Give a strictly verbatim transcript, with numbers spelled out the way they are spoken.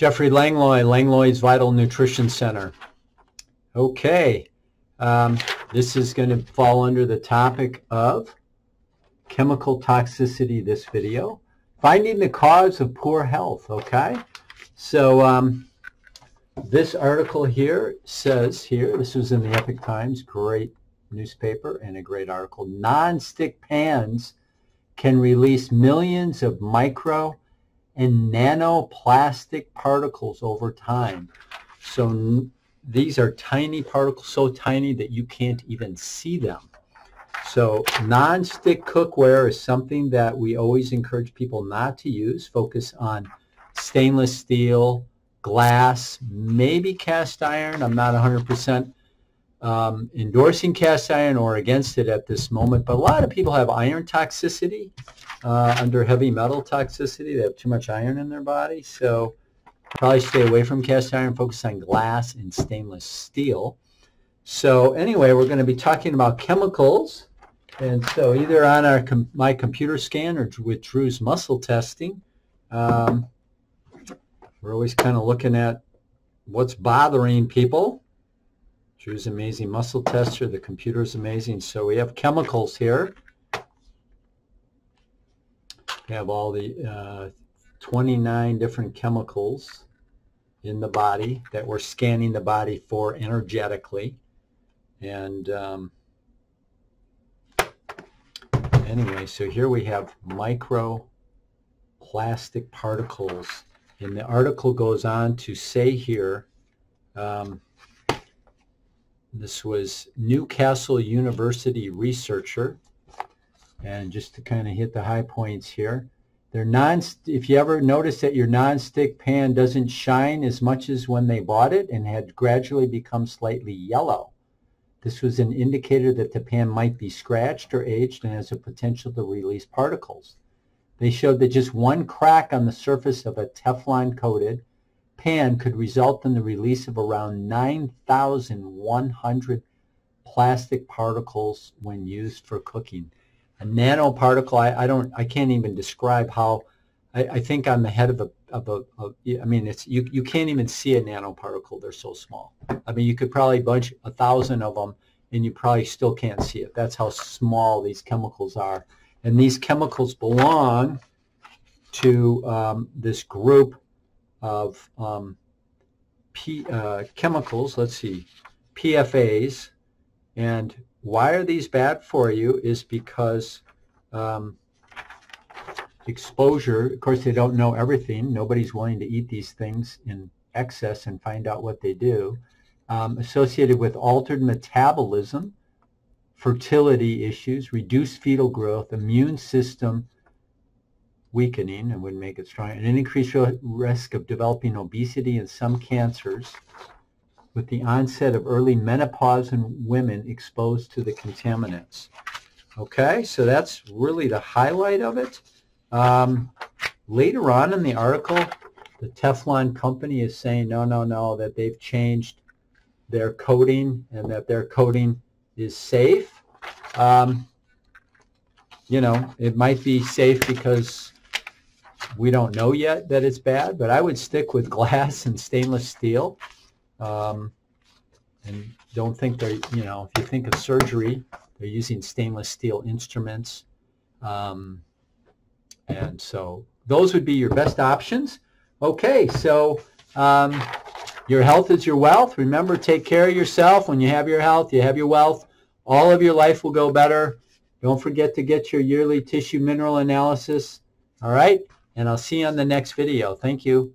Jeffrey Langlois, Langlois' Vital Nutrition Center. Okay, um, this is going to fall under the topic of chemical toxicity, this video. Finding the cause of poor health, okay? So um, this article here says here, this was in the Epoch Times, great newspaper and a great article, non-stick pans can release millions of micro and nanoplastic particles over time. So these are tiny particles, so tiny that you can't even see them. So non-stick cookware is something that we always encourage people not to use. Focus on stainless steel, glass, maybe cast iron. I'm not one hundred percent um, endorsing cast iron or against it at this moment, but a lot of people have iron toxicity, uh, under heavy metal toxicity. They have too much iron in their body, so probably stay away from cast iron. Focus on glass and stainless steel. So anyway, we're going to be talking about chemicals. And so either on our com my computer scan or with Drew's muscle testing, um, we're always kind of looking at what's bothering people. Drew's amazing muscle tester. The computer's amazing. So we have chemicals here. We have all the uh, twenty-nine different chemicals in the body that we're scanning the body for energetically. And um, anyway, so here we have microplastic particles. And the article goes on to say here, um, this was Newcastle University researcher. And just to kind of hit the high points here, they're non, if you ever notice that your non-stick pan doesn't shine as much as when they bought it and had gradually become slightly yellow, this was an indicator that the pan might be scratched or aged and has a potential to release particles. They showed that just one crack on the surface of a Teflon-coated pan could result in the release of around nine thousand one hundred plastic particles when used for cooking. A nanoparticle, I, I don't, I can't even describe how, I, I think on the head of a, of a, of, I mean, it's, you, you can't even see a nanoparticle, they're so small. I mean, you could probably bunch a thousand of them and you probably still can't see it. That's how small these chemicals are. And these chemicals belong to um, this group of um, P, uh, chemicals, let's see, P F As. And why are these bad for you is because um, exposure, of course they don't know everything. Nobody's willing to eat these things in excess and find out what they do. Um, associated with altered metabolism, fertility issues, reduced fetal growth, immune system weakening, and wouldn't make it strong, and an increased risk of developing obesity and some cancers, with the onset of early menopause in women exposed to the contaminants. Okay, so that's really the highlight of it. Um, later on in the article, the Teflon company is saying, no, no, no, that they've changed their coating and that their coating is safe. Um, you know, it might be safe because we don't know yet that it's bad, but I would stick with glass and stainless steel. Um, and don't think they're, you know, if you think of surgery, they're using stainless steel instruments. Um, and so those would be your best options. Okay, so um, your health is your wealth. Remember, take care of yourself. When you have your health, you have your wealth. All of your life will go better. Don't forget to get your yearly tissue mineral analysis. All right, and I'll see you on the next video. Thank you.